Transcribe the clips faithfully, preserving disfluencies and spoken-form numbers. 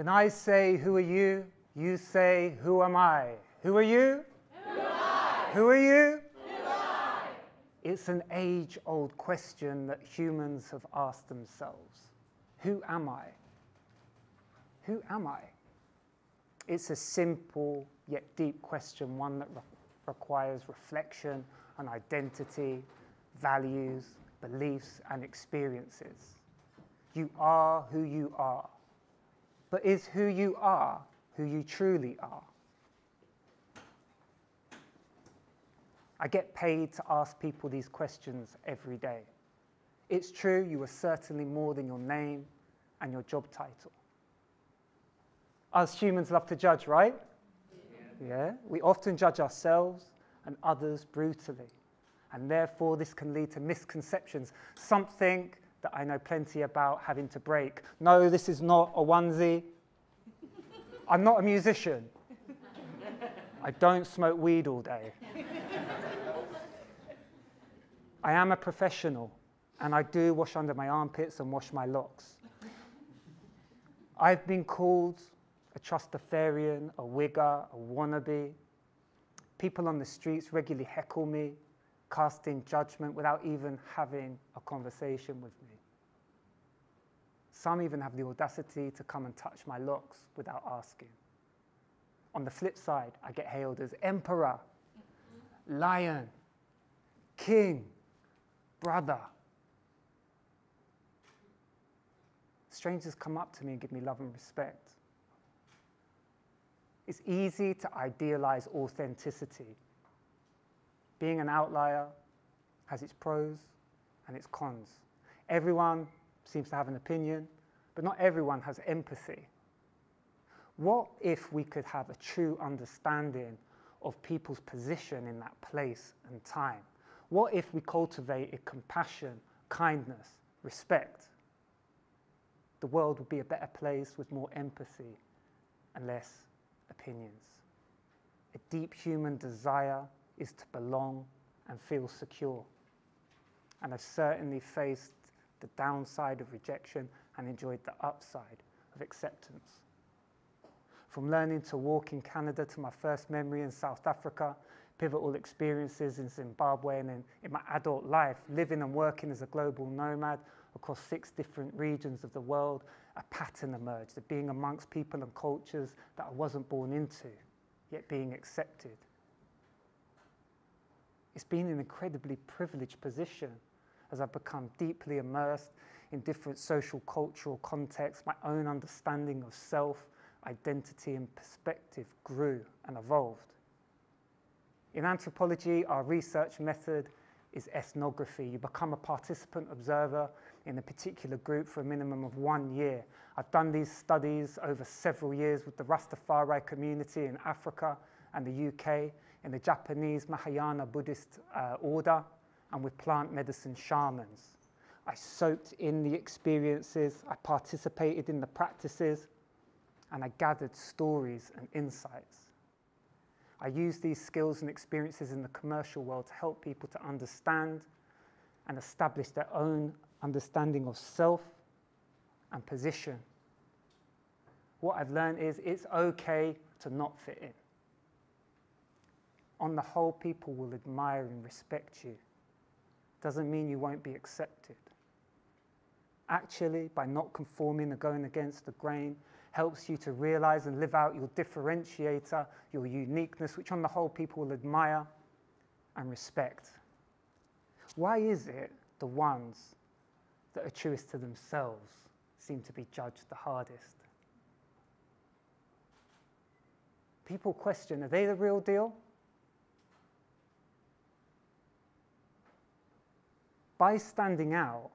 When I say, who are you? You say, who am I? Who are you? Who am I? Who are you? Who am I? It's an age-old question that humans have asked themselves. Who am I? Who am I? It's a simple yet deep question, one that re- requires reflection on identity, values, beliefs, and experiences. You are who you are. But is who you are who you truly are? I get paid to ask people these questions every day. It's true, you are certainly more than your name and your job title. Us humans love to judge, right? Yeah. Yeah. We often judge ourselves and others brutally, and therefore this can lead to misconceptions, something that I know plenty about having to break. No, this is not a onesie. I'm not a musician. I don't smoke weed all day. I am a professional, and I do wash under my armpits and wash my locks. I've been called a Trustafarian, a wigger, a wannabe. People on the streets regularly heckle me, casting judgment without even having a conversation with me. Some even have the audacity to come and touch my locks without asking. On the flip side, I get hailed as emperor, lion, king, brother. Strangers come up to me and give me love and respect. It's easy to idealize authenticity. Being an outlier has its pros and its cons. Everyone seems to have an opinion, but not everyone has empathy. What if we could have a true understanding of people's position in that place and time? What if we cultivated compassion, kindness, respect? The world would be a better place with more empathy and less opinions. A deep human desire is to belong and feel secure. And I've certainly faced the downside of rejection and enjoyed the upside of acceptance. From learning to walk in Canada to my first memory in South Africa, pivotal experiences in Zimbabwe, and in, in my adult life, living and working as a global nomad across six different regions of the world, a pattern emerged of being amongst people and cultures that I wasn't born into, yet being accepted. It's been an incredibly privileged position as I've become deeply immersed in different social, cultural contexts. My own understanding of self, identity, and perspective grew and evolved. In anthropology, our research method is ethnography. You become a participant observer in a particular group for a minimum of one year. I've done these studies over several years with the Rastafari community in Africa and the U K, in the Japanese Mahayana Buddhist uh, order, and with plant medicine shamans. I soaked in the experiences, I participated in the practices, and I gathered stories and insights. I use these skills and experiences in the commercial world to help people to understand and establish their own understanding of self and position. What I've learned is it's okay to not fit in. On the whole, people will admire and respect you. Doesn't mean you won't be accepted. Actually, by not conforming or going against the grain, helps you to realize and live out your differentiator, your uniqueness, which on the whole people will admire and respect. Why is it the ones that are truest to themselves seem to be judged the hardest? People question, are they the real deal? By standing out,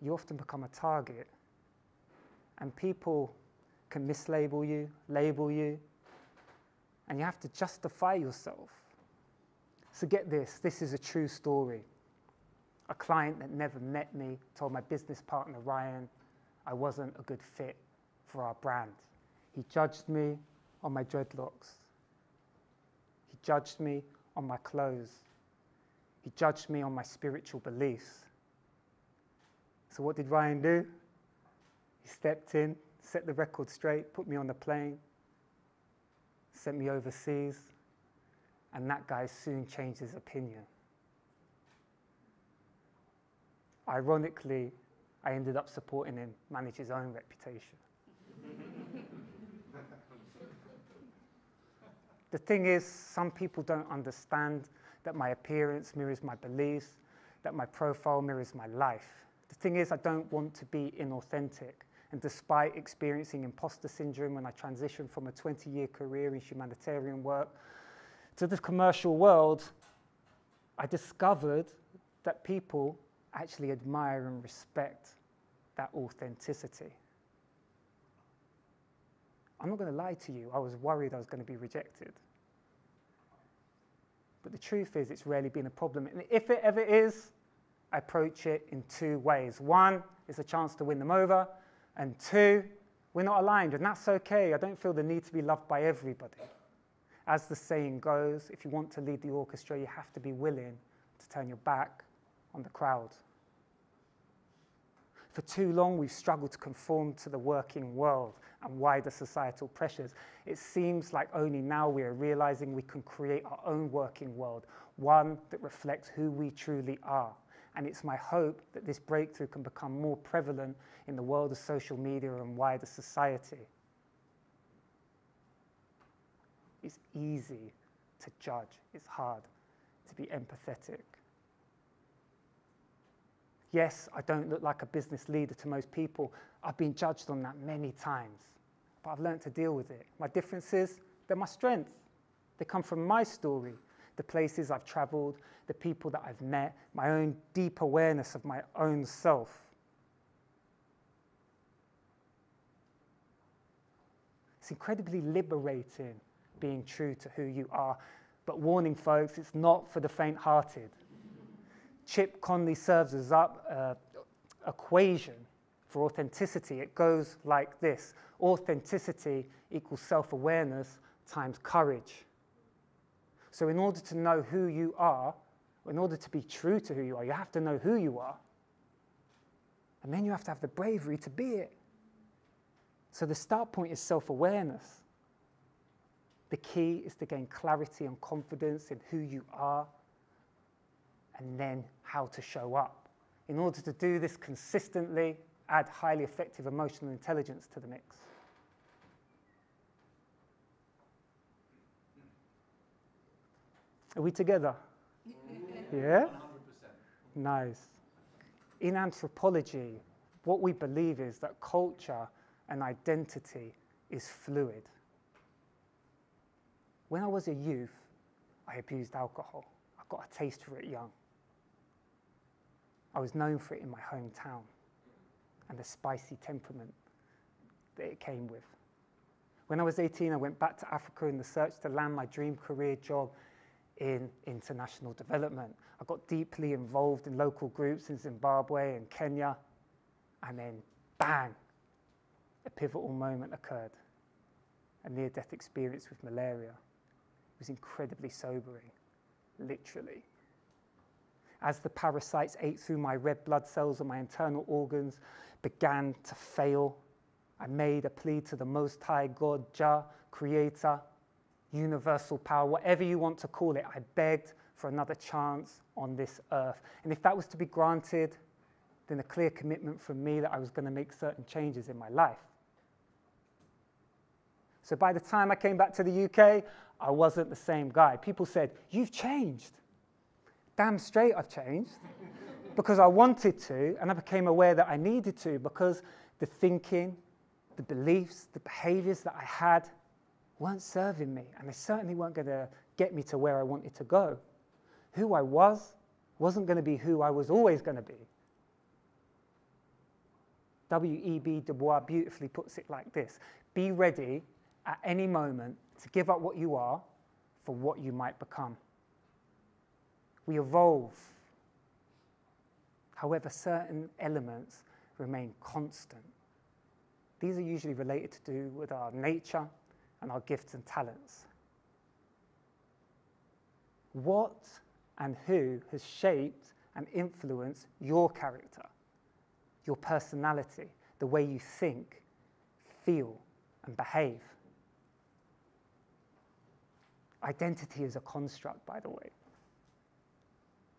you often become a target. And people can mislabel you, label you, and you have to justify yourself. So get this, this is a true story. A client that never met me told my business partner, Ryan, I wasn't a good fit for our brand. He judged me on my dreadlocks. He judged me on my clothes. He judged me on my spiritual beliefs. So what did Ryan do? He stepped in, set the record straight, put me on the plane, sent me overseas, and that guy soon changed his opinion. Ironically, I ended up supporting him manage his own reputation. The thing is, some people don't understand that my appearance mirrors my beliefs, that my profile mirrors my life. The thing is, I don't want to be inauthentic. And despite experiencing imposter syndrome when I transitioned from a twenty-year career in humanitarian work to the commercial world, I discovered that people actually admire and respect that authenticity. I'm not going to lie to you, I was worried I was going to be rejected. But the truth is, it's rarely been a problem. And if it ever is, I approach it in two ways. One is a chance to win them over, and two, we're not aligned, and that's okay. I don't feel the need to be loved by everybody. As the saying goes, if you want to lead the orchestra, you have to be willing to turn your back on the crowd. For too long, we've struggled to conform to the working world and wider societal pressures. It seems like only now we are realizing we can create our own working world, one that reflects who we truly are. And it's my hope that this breakthrough can become more prevalent in the world of social media and wider society. It's easy to judge. It's hard to be empathetic. Yes, I don't look like a business leader to most people. I've been judged on that many times, but I've learned to deal with it. My differences, they're my strength. They come from my story, the places I've traveled, the people that I've met, my own deep awareness of my own self. It's incredibly liberating being true to who you are, but warning folks, it's not for the faint-hearted. Chip Conley serves us up an equation for authenticity. It goes like this. Authenticity equals self-awareness times courage. So in order to know who you are, in order to be true to who you are, you have to know who you are. And then you have to have the bravery to be it. So the start point is self-awareness. The key is to gain clarity and confidence in who you are, and then how to show up. In order to do this consistently, add highly effective emotional intelligence to the mix. Are we together? Yeah? one hundred percent. Nice. In anthropology, what we believe is that culture and identity is fluid. When I was a youth, I abused alcohol. I got a taste for it young. I was known for it in my hometown and the spicy temperament that it came with. When I was eighteen, I went back to Africa in the search to land my dream career job in international development. I got deeply involved in local groups in Zimbabwe and Kenya, and then bang, a pivotal moment occurred, a near-death experience with malaria. It was incredibly sobering, literally. As the parasites ate through my red blood cells and my internal organs began to fail, I made a plea to the Most High God, Jah, Creator, universal power, whatever you want to call it. I begged for another chance on this earth. And if that was to be granted, then a clear commitment from me that I was going to make certain changes in my life. So by the time I came back to the U K, I wasn't the same guy. People said, "You've changed." Damn straight I've changed, because I wanted to, and I became aware that I needed to, because the thinking, the beliefs, the behaviors that I had weren't serving me, and they certainly weren't going to get me to where I wanted to go. Who I was wasn't going to be who I was always going to be. W E B Du Bois beautifully puts it like this: be ready at any moment to give up what you are for what you might become. We evolve. However, certain elements remain constant. These are usually related to do with our nature and our gifts and talents. What and who has shaped and influenced your character, your personality, the way you think, feel and behave. Identity is a construct, by the way.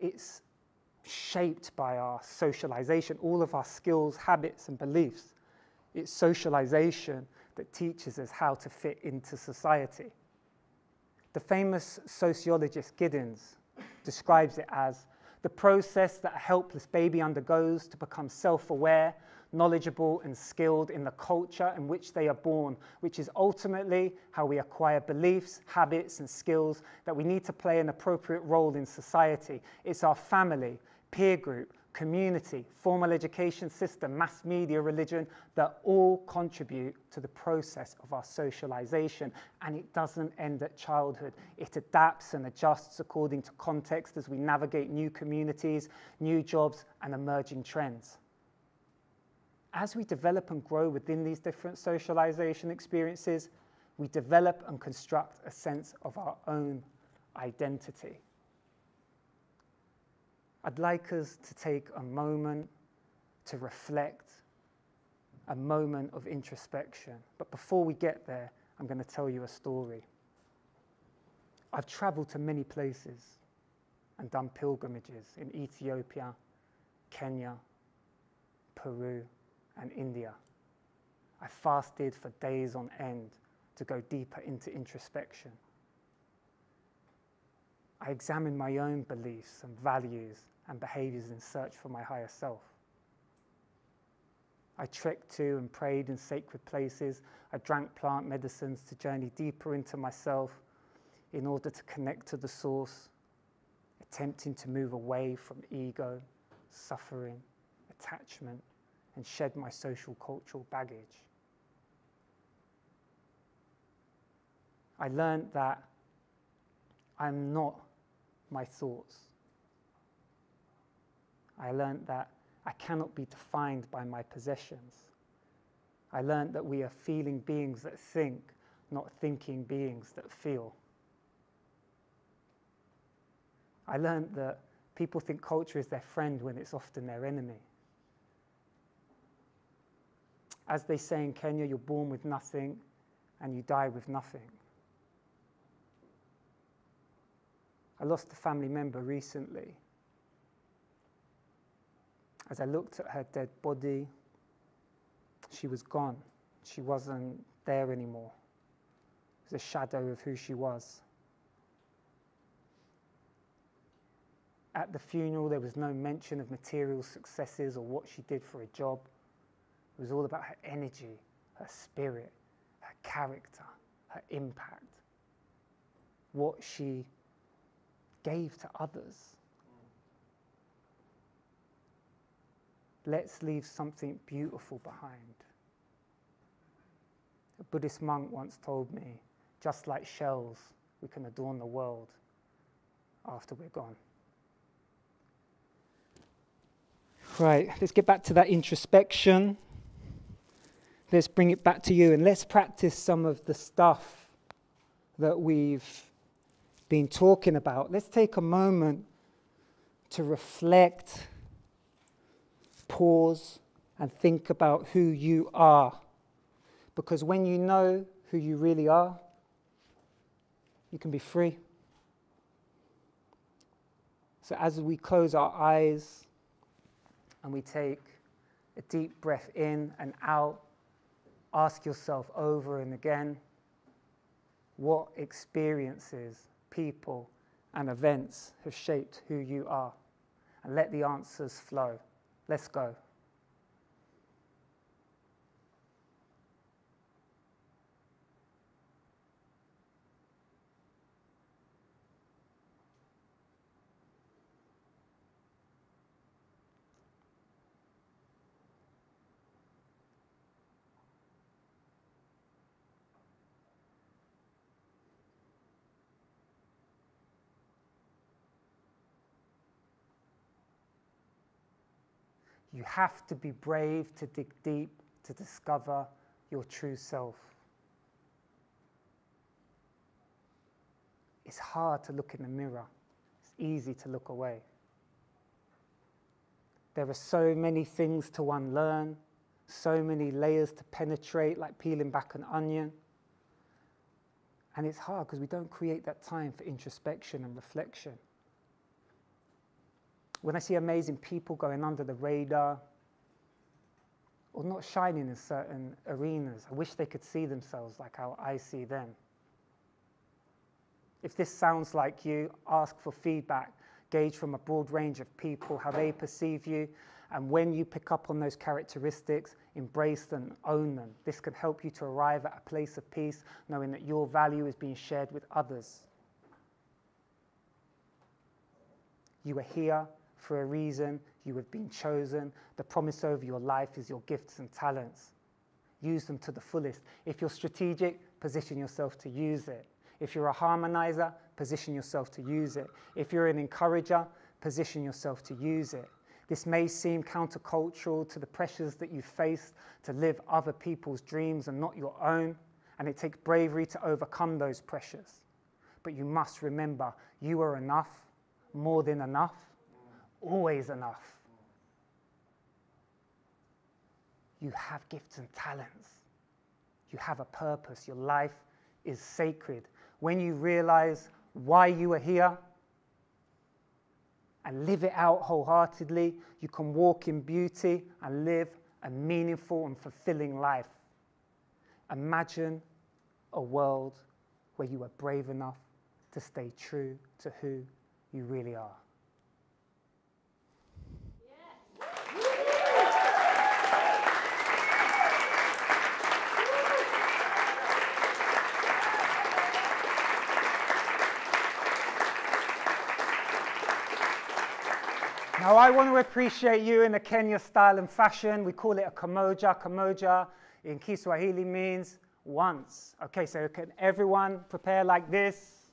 It's shaped by our socialization, all of our skills, habits, and beliefs. It's socialization that teaches us how to fit into society. The famous sociologist Giddens describes it as the process that a helpless baby undergoes to become self-aware, knowledgeable, and skilled in the culture in which they are born, which is ultimately how we acquire beliefs, habits, and skills that we need to play an appropriate role in society. It's our family, peer group, community, formal education system, mass media, religion, that all contribute to the process of our socialization. And it doesn't end at childhood. It adapts and adjusts according to context as we navigate new communities, new jobs, and emerging trends. As we develop and grow within these different socialization experiences, we develop and construct a sense of our own identity. I'd like us to take a moment to reflect, a moment of introspection. But before we get there, I'm going to tell you a story. I've traveled to many places and done pilgrimages in Ethiopia, Kenya, Peru, and India. I fasted for days on end to go deeper into introspection. I examined my own beliefs and values and behaviors in search for my higher self. I trekked to and prayed in sacred places. I drank plant medicines to journey deeper into myself in order to connect to the source, attempting to move away from ego, suffering, attachment, and shed my social cultural baggage. I learned that I'm not my thoughts. I learned that I cannot be defined by my possessions. I learned that we are feeling beings that think, not thinking beings that feel. I learned that people think culture is their friend when it's often their enemy. As they say in Kenya, you're born with nothing and you die with nothing. I lost a family member recently. As I looked at her dead body, she was gone. She wasn't there anymore. It was a shadow of who she was. At the funeral, there was no mention of material successes or what she did for a job. It was all about her energy, her spirit, her character, her impact, what she gave to others. Let's leave something beautiful behind. A Buddhist monk once told me, just like shells, we can adorn the world after we're gone. Right, let's get back to that introspection. Let's bring it back to you and let's practice some of the stuff that we've been talking about. Let's take a moment to reflect, pause, and think about who you are. Because when you know who you really are, you can be free. So as we close our eyes and we take a deep breath in and out, ask yourself over and again, what experiences, people, and events have shaped who you are? And let the answers flow. Let's go. You have to be brave to dig deep to discover your true self. It's hard to look in the mirror. It's easy to look away. There are so many things to unlearn, so many layers to penetrate, like peeling back an onion. And it's hard because we don't create that time for introspection and reflection. When I see amazing people going under the radar or not shining in certain arenas, I wish they could see themselves like how I see them. If this sounds like you, ask for feedback. Gauge from a broad range of people how they perceive you, and when you pick up on those characteristics, embrace them, own them. This can help you to arrive at a place of peace, knowing that your value is being shared with others. You are here for a reason. You have been chosen. The promise over your life is your gifts and talents. Use them to the fullest. If you're strategic, position yourself to use it. If you're a harmonizer, position yourself to use it. If you're an encourager, position yourself to use it. This may seem countercultural to the pressures that you faced to live other people's dreams and not your own, and it takes bravery to overcome those pressures. But you must remember, you are enough, more than enough, always enough. You have gifts and talents. You have a purpose. Your life is sacred. When you realize why you are here and live it out wholeheartedly, you can walk in beauty and live a meaningful and fulfilling life. Imagine a world where you are brave enough to stay true to who you really are. Now, I want to appreciate you in a Kenya style and fashion. We call it a Kamoja. Kamoja in Kiswahili means once. Okay, so can everyone prepare like this?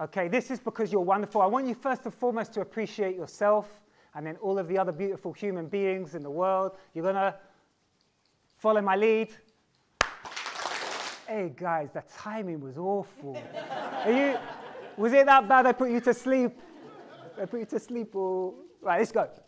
Okay, this is because you're wonderful. I want you first and foremost to appreciate yourself and then all of the other beautiful human beings in the world. You're going to follow my lead. Hey, guys, the timing was awful. Are you, was it that bad I put you to sleep? I put you to sleep, or... Right, let's go.